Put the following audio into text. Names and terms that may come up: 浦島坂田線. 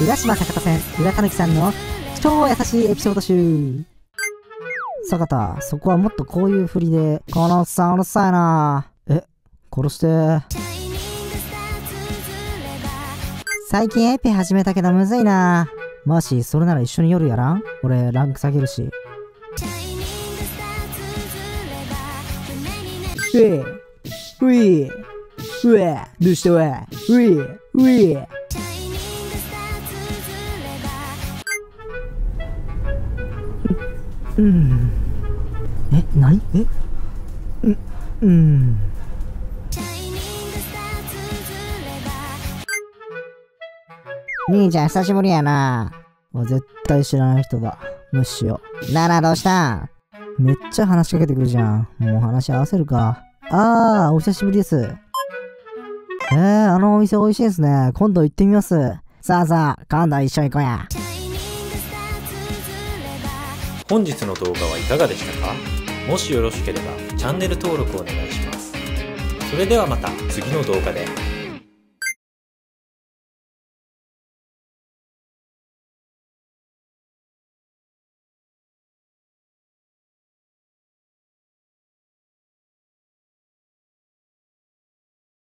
浦島坂田線、浦たぬきさんの超優しいエピソード集。坂田、そこはもっとこういう振りで、このおっさんうるさいな。え、殺して。最近エピ始めたけどむずいな。マーシー、それなら一緒に夜やらん？俺、ランク下げるし。ういうえどうしてうえうんえ何えうん兄ちゃん久しぶりやな。絶対知らない人だ。無視しよう。ならどうしたん？めっちゃ話しかけてくるじゃん。もう話合わせるか。あー、お久しぶりです。あのお店美味しいですね。今度行ってみます。さあさあ、今度一緒に行こうや。本日の動画はいかがでしたか？もしよろしければチャンネル登録お願いします。それではまた次の動画で。